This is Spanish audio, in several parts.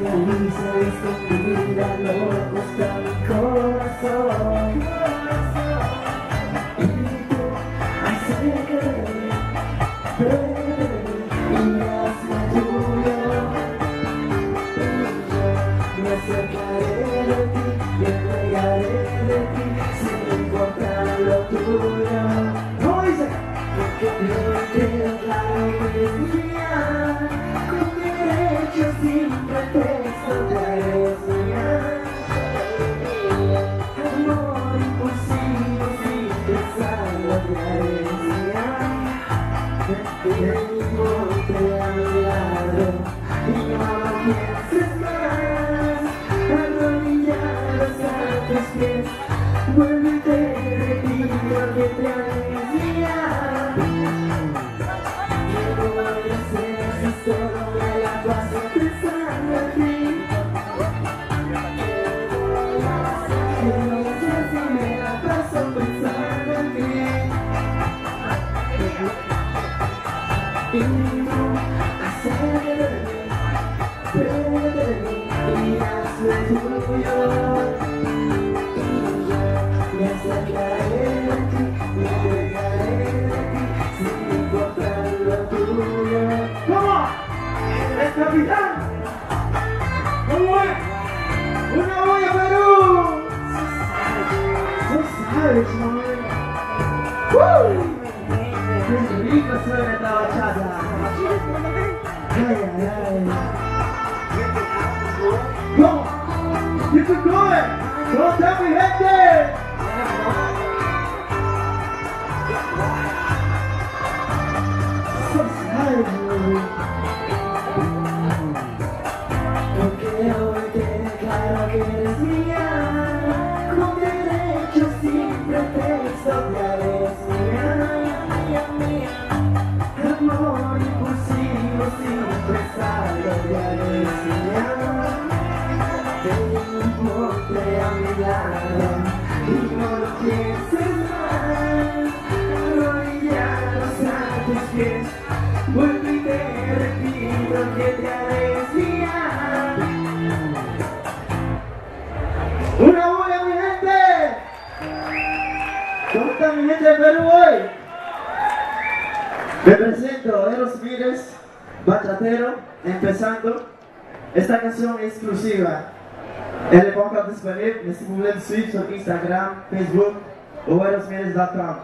Realiza esta primera loca mi corazón. Grito acerca de mí, ven y hazme tuyo. Y yo me acercaré de ti, me entregaré de ti, sin importar lo tuyo. Porque no te la voy a Eros Mirez, bachatero, empezando. Esta canción es exclusiva. Elle est encore disponible, mais si vous voulez me suivre sur Instagram, Facebook ou erosmirez.com.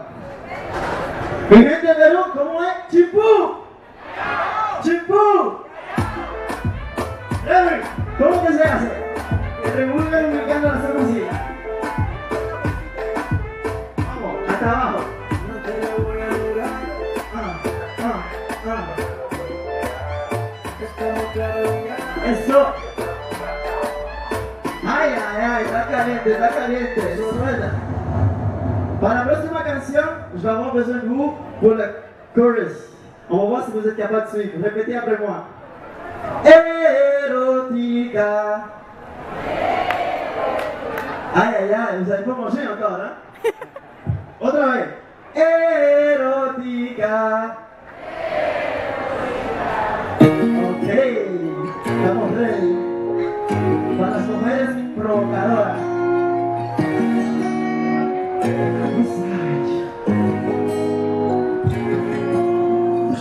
Mi gente de Perú, ¿cómo es? Chipú. Chipú. ¿Cómo que se hace? El revuelven y me encanta la música. Vamos, hasta abajo. Eso. Ay, ay, ay, está caliente, está caliente. Para la próxima canción, je vais avoir besoin de vous pour le chorus. On va voir si vous êtes capable de suivre. Répétez après moi. Erotica. Aïe, aïe, aïe, vous n'avez pas mangé encore, hein? Otra vez. Erotica. Estamos ready para las mujeres provocadoras. No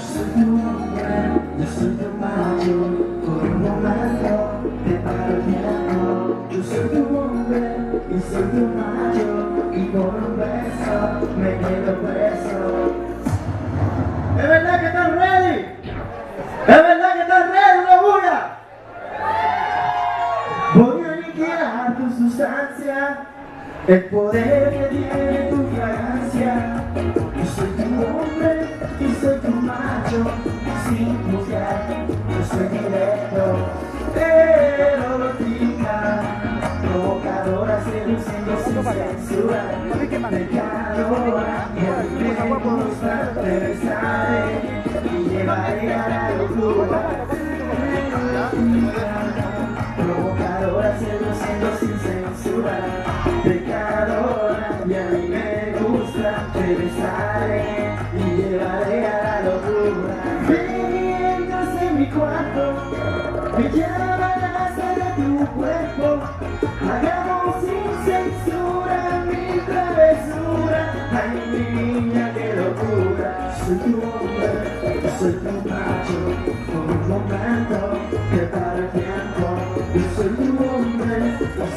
soy tu mujer, yo soy tu macho, por un momento te paro el tiempo. Yo soy tu hombre y soy tu macho, y por un beso me quedo preso. ¿Es verdad que estás ready? ¿Es verdad que estás ready, locura? Voy a aniquilar tu sustancia, el poder que tiene tu fragancia. Yo soy tu hombre y soy tu macho, sin juzgar, yo soy directo. Erotica, provocadora, seduciendo sin censura, pecadora, y el primer constante besaré y llevaré a la locura. Provocadora, seduciendo sin censura, pecadora, y a mí me gusta, te besaré y llevaré a la locura. Mientras en mi cuarto me llamarás a tu cuerpo, hagamos sin censura mi travesura. Ay, mi niña, qué locura. Soy tu hombre, soy tu macho, con un momento que para el tiempo. Yo soy tu hombre,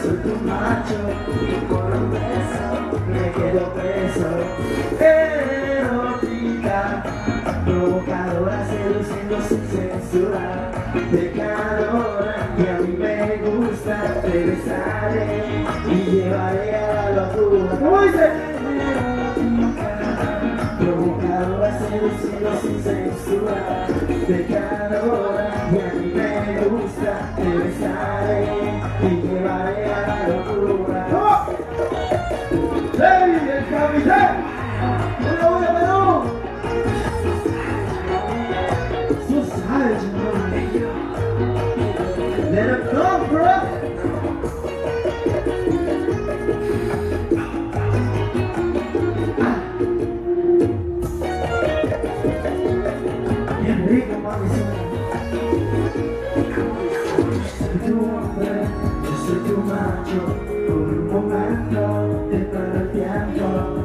soy tu macho, y con un beso me quedo preso. Erotica, provocadora, seduciendo sin censura, de calor, y a mí me gusta, te besaré y llevaré a la locura. ¿Cómo dice? Provocadora, seduciendo sin censura, de calor, y a mí me gusta, te besaré y llevaré a la locura. ¡Oh! ¡Hey, el capitán! Yo soy tu macho, por un momento te perdí.